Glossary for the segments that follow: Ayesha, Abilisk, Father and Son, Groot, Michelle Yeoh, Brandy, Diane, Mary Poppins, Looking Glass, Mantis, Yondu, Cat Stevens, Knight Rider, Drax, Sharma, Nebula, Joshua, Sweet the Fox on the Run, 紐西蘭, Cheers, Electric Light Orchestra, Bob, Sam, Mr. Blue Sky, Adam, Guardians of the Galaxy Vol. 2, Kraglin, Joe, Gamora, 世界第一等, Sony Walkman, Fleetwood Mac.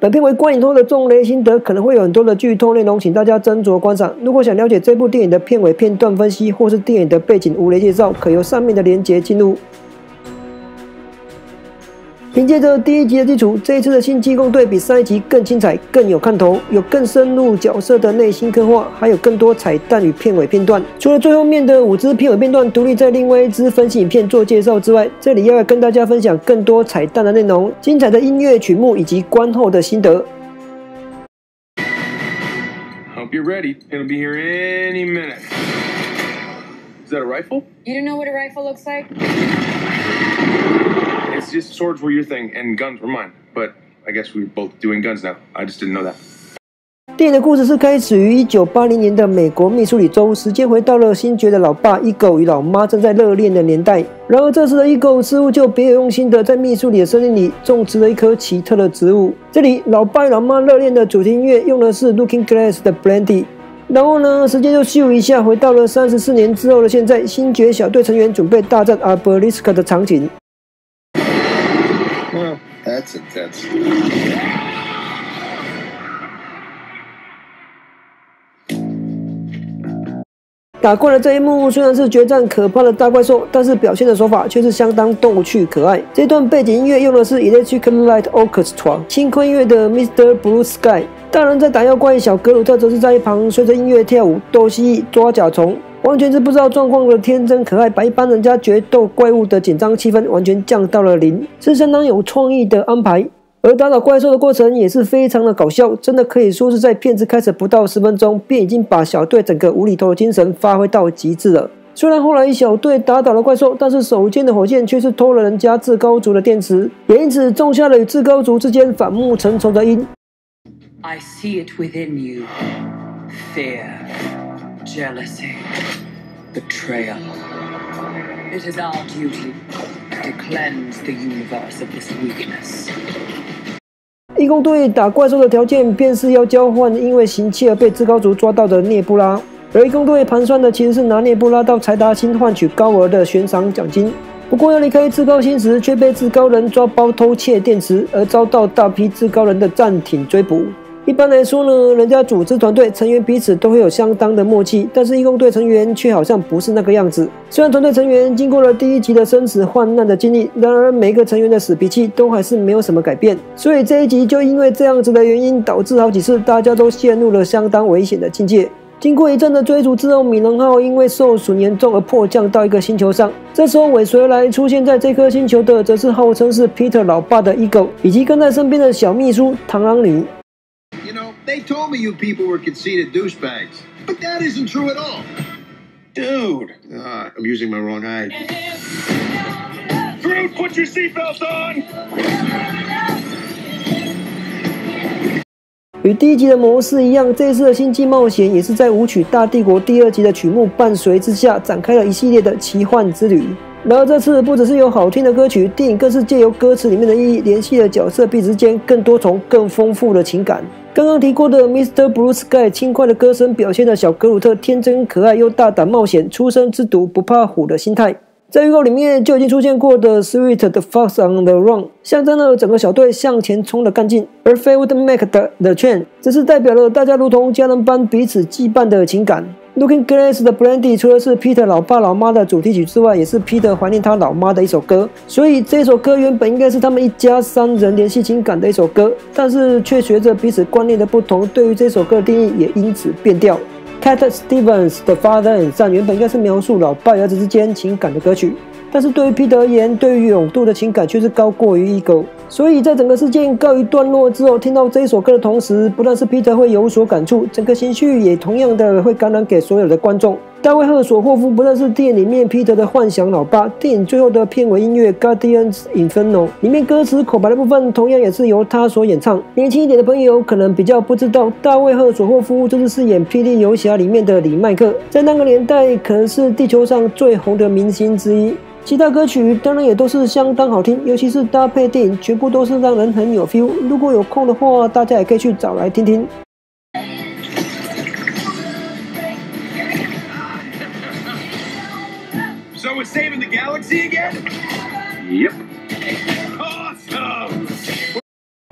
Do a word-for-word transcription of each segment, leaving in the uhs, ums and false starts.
本片为观影后的重雷心得，可能会有很多的剧透内容，请大家斟酌观赏。如果想了解这部电影的片尾片段分析，或是电影的背景无雷介绍，可由上面的连结进入。 凭借着第一集的基础，这一次的新济公队比上一集更精彩、更有看头，有更深入角色的内心刻画，还有更多彩蛋与片尾片段。除了最后面的五支片尾片段独立在另外一支分析影片做介绍之外，这里要跟大家分享更多彩蛋的内容、精彩的音乐曲目以及观后的心得。Hope you're ready. It'll be here any minute. Is that a rifle? You don't know what a rifle looks like? It's just swords were your thing and guns were mine, but I guess we're both doing guns now. I just didn't know that. 电影的故事是开始于一九八零年的美国密苏里州，时间回到了星爵的老爸伊狗与老妈正在热恋的年代。然而，这时的伊狗似乎就别有用心的在密苏里的森林里种植了一棵奇特的植物。这里，老爸与老妈热恋的主题音乐用的是 Looking Glass 的 Brandy。 然后呢，时间就咻一下回到了三十四年之后的现在，星爵小队成员准备大战阿伯利斯克的场景。 Well, that's intense.打怪的这一幕虽然是决战可怕的大怪兽，但是表现的手法却是相当逗趣可爱。这段背景音乐用的是 Electric Light Orchestra 轻快音乐的 Mister Blue Sky。大人在打妖怪，小格鲁特则是在一旁随着音乐跳舞、逗蜥蜴、抓甲虫，完全是不知道状况的天真可爱，把一般人家决斗怪物的紧张气氛完全降到了零，是相当有创意的安排。 而打倒怪兽的过程也是非常的搞笑，真的可以说是在片子开始不到十分钟，便已经把小队整个无厘头的精神发挥到极致了。虽然后来小队打倒了怪兽，但是手剑的火箭却是偷了人家至高族的电池，也因此种下了与至高族之间反目成仇的因。I see it within you, fear, jealousy, betrayal. It is our duty to cleanse the universe of this weakness. 义工队打怪兽的条件便是要交换因为行窃而被至高族抓到的涅布拉，而义工队盘算的其实是拿涅布拉到财达星换取高额的悬赏奖金。不过要离开至高星时，却被至高人抓包偷窃电池，而遭到大批至高人的战艇追捕。一般来说呢，人家组织团队成员彼此都会有相当的默契，但是义工队成员却好像不是那个样子。虽然团队成员经过了第一集的生死患难的经历，然而每个成员的死脾气都还是没有什么改变，所以这一集就因为这样子的原因，导致好几次大家都陷入了相当危险的境界。 经过一阵的追逐之后，米能号因为受损严重而迫降到一个星球上。这时候尾随来出现在这颗星球的，则是号称是 Peter 老爸的 Ego， 以及跟在身边的小秘书螳螂女。You know, they told me you people were conceited douchebags, but that isn't true at all, dude. Ah, I'm using my wrong eye. Crew, put your seatbelts on. 与第一集的模式一样，这一次的星际冒险也是在舞曲大帝国第二集的曲目伴随之下，展开了一系列的奇幻之旅。然而这次不只是有好听的歌曲，电影更是借由歌词里面的意义，联系了角色彼此之间更多重、更丰富的情感。刚刚提过的 Mister Blue Sky 轻快的歌声，表现了小格鲁特天真可爱又大胆冒险、初生之犊不怕虎的心态。 在预告里面就已经出现过的 Sweet the Fox on the Run， 象征了整个小队向前冲的干劲；而 Fleetwood Mac 的 The Chain， 只是代表了大家如同家人般彼此羁绊的情感。Looking Glass 的 Brandy 除了是 Peter 老爸老妈的主题曲之外，也是 Peter 怀念他老妈的一首歌，所以这首歌原本应该是他们一家三人联系情感的一首歌，但是却随着彼此观念的不同，对于这首歌的定义也因此变调。 Cat Stevens 的 Father and Son 原本应该是描述老爸与儿子之间情感的歌曲，但是对于 Peter 而言，对于勇度的情感却是高过于 Ego。所以在整个事件告一段落之后，听到这一首歌的同时，不但是 Peter 会有所感触，整个情绪也同样的会感染给所有的观众。大卫·赫索霍夫不但是电影里面 Peter 的幻想老爸，电影最后的片尾音乐《Guardians Inferno》里面歌词口白的部分，同样也是由他所演唱。年轻一点的朋友可能比较不知道，大卫·赫索霍夫就是饰演《霹雳游侠》里面的李麦克，在那个年代可能是地球上最红的明星之一。 其他歌曲当然也都是相当好听，尤其是搭配电影，全部都是让人很有 feel。如果有空的话，大家也可以去找来听听。So we're saving the galaxy again? Yep. Awesome.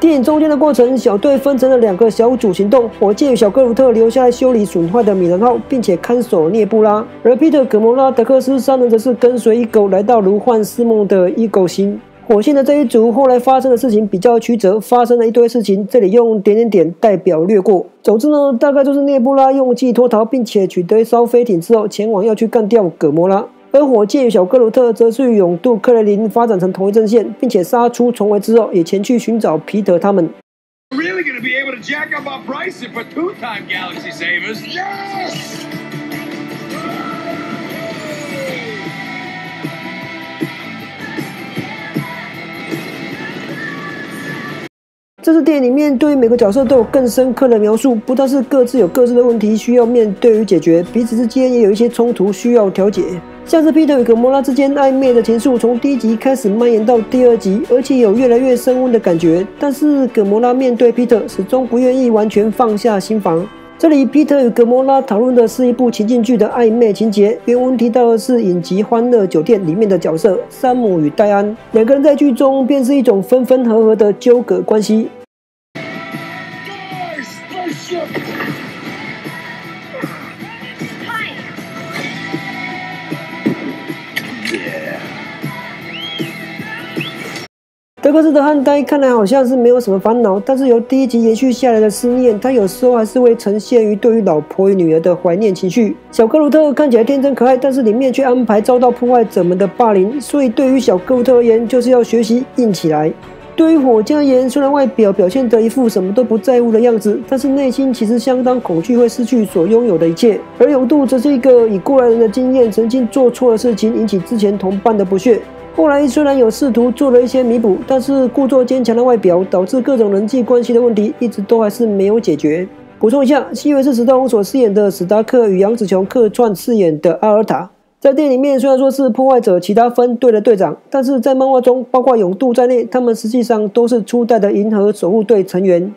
电影中间的过程，小队分成了两个小组行动。火箭与小克鲁特留下来修理损坏的米兰号，并且看守涅布拉，而皮特、葛摩拉、德克斯三人则是跟随伊狗来到如幻似梦的伊狗星。火星的这一组后来发生的事情比较曲折，发生了一堆事情，这里用点点点代表略过。总之呢，大概就是涅布拉用计脱逃，并且取得一艘飞艇之后，前往要去干掉葛摩拉。 而火箭与小格鲁特则是勇渡克雷林，发展成同一阵线，并且杀出重围之后，也前去寻找皮特他们。这是电影里面对于每个角色都有更深刻的描述，不但是各自有各自的问题需要面对与解决，彼此之间也有一些冲突需要调解。像是 Peter 与葛摩拉之间暧昧的情愫，从第一集开始蔓延到第二集，而且有越来越升温的感觉。但是葛摩拉面对 Peter 始终不愿意完全放下心防。这里 Peter 与葛摩拉讨论的是一部情境剧的暧昧情节，原文提到的是影集《欢乐酒店》里面的角色山姆与戴安，两个人在剧中便是一种分分合合的纠葛关系。 德克斯的汉呆看来好像是没有什么烦恼，但是由第一集延续下来的思念，他有时候还是会呈现于对于老婆与女儿的怀念情绪。小格鲁特看起来天真可爱，但是里面却安排遭到破坏者们的霸凌，所以对于小格鲁特而言，就是要学习硬起来。对于火箭而言，虽然外表表现得一副什么都不在乎的样子，但是内心其实相当恐惧，会失去所拥有的一切。而勇度则是一个以过来人的经验，曾经做错的事情，引起之前同伴的不屑。 后来虽然有试图做了一些弥补，但是故作坚强的外表导致各种人际关系的问题一直都还是没有解决。补充一下，西维是史特龙所饰演的史达克与杨紫琼客串饰演的阿尔塔。在电影里面虽然说是破坏者其他分队的队长，但是在漫画中，包括勇度在内，他们实际上都是初代的银河守护队成员。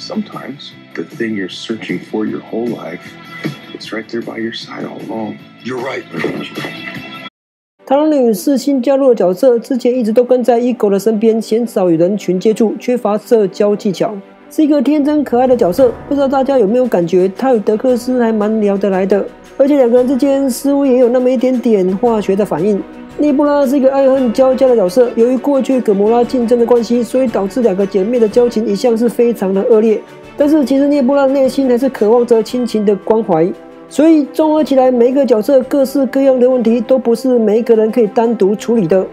Sometimes the thing you're searching for your whole life, it's right there by your side all along. You're right. 唐龙女是新加入的角色，之前一直都跟在伊狗的身边，鲜少与人群接触，缺乏社交技巧，是一个天真可爱的角色。不知道大家有没有感觉，她与德克斯还蛮聊得来的，而且两个人之间似乎也有那么一点点化学的反应。 涅布拉是一个爱恨交加的角色，由于过去葛摩拉竞争的关系，所以导致两个姐妹的交情一向是非常的恶劣。但是其实涅布拉内心还是渴望着亲情的关怀。所以综合起来，每一个角色各式各样的问题都不是每一个人可以单独处理的。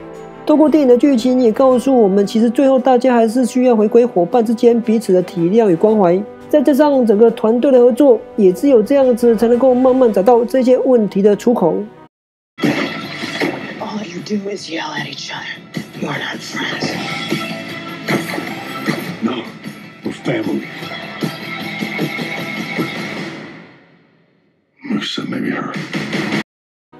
透过电影的剧情也告诉我们，其实最后大家还是需要回归伙伴之间彼此的体谅与关怀。再加上整个团队的合作，也只有这样子才能够慢慢找到这些问题的出口。 Do is yell at each other. You are not friends. No, we're family. Musa, maybe her.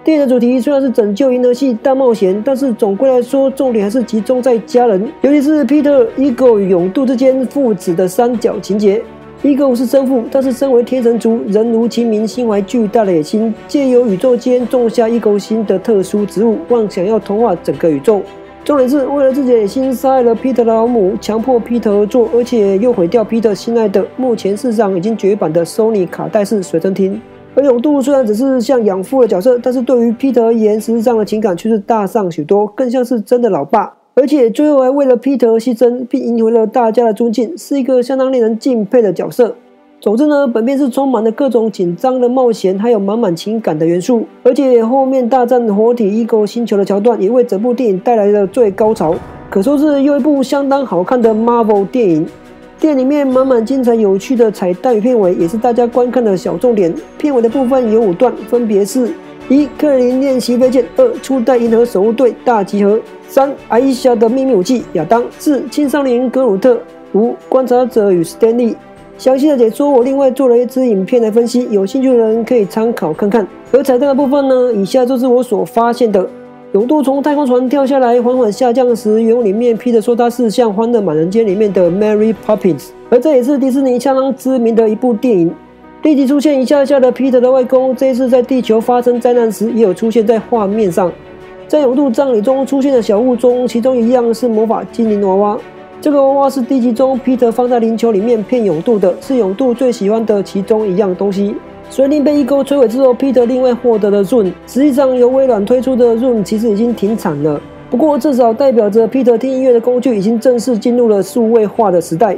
电影的主题虽然是拯救银河系大冒险，但是总归来说，重点还是集中在家人，尤其是 Peter、Ego 与勇度之间父子的三角情节。 伊狗是生父，但是身为天神族，人无其名，心怀巨大的野心，借由宇宙间种下伊狗星的特殊植物，妄想要同化整个宇宙。重点是为了自己的野心，杀害了皮特的老母，强迫皮特合作，而且又毁掉皮特心爱的目前世上已经绝版的 Sony 卡带式随身听。而勇度虽然只是像养父的角色，但是对于皮特而言，实质上的情感却是大上许多，更像是真的老爸。 而且最后还为了 Peter 而牺牲，并赢回了大家的尊敬，是一个相当令人敬佩的角色。总之呢，本片是充满了各种紧张的冒险，还有满满情感的元素。而且后面大战活体异构星球的桥段，也为整部电影带来了最高潮，可说是又一部相当好看的 Marvel 电影。电影里面满满精彩有趣的彩蛋与片尾，也是大家观看的小重点。片尾的部分有五段，分别是：一、克雷林练习飞剑；二、初代银河守护队大集合。 三、艾伊莎的秘密武器亚当；四、青少年格鲁特；五、观察者与史丹利。详细的解说我另外做了一支影片来分析，有兴趣的人可以参考看看。而彩蛋的部分呢，以下就是我所发现的：勇度从太空船跳下来，缓缓下降时，原文里面Peter说他是像《欢乐满人间》里面的 Mary Poppins， 而这也是迪士尼相当知名的一部电影。 第立即出现一下下的皮特的外公，这一次在地球发生灾难时也有出现在画面上。在永度葬礼中出现的小物中，其中一样是魔法精灵娃娃。这个娃娃是第一集中皮特放在灵球里面骗永度的，是永度最喜欢的其中一样东西。随令被一钩摧毁之后，皮特另外获得了 Zoom。实际上，由微软推出的 Zoom 其实已经停产了，不过至少代表着皮特听音乐的工具已经正式进入了数位化的时代。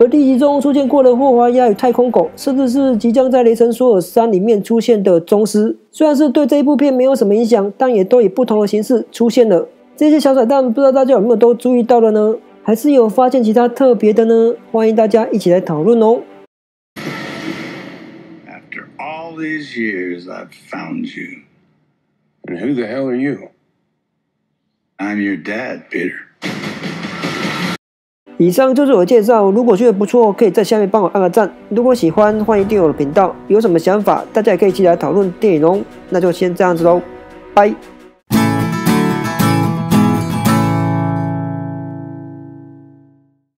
而第一集中出现过的霍华鸭与太空狗，甚至是即将在《雷神索尔三》里面出现的宗师，虽然是对这一部片没有什么影响，但也都以不同的形式出现了。这些小彩蛋，不知道大家有没有都注意到了呢？还是有发现其他特别的呢？欢迎大家一起来讨论哦。After all these years, I've found you. And who the hell are you? I'm your dad, Peter. 以上就是我的介绍，如果觉得不错，可以在下面帮我按个赞。如果喜欢，欢迎订阅我的频道。有什么想法，大家也可以一起来讨论电影哦。那就先这样子喽，拜。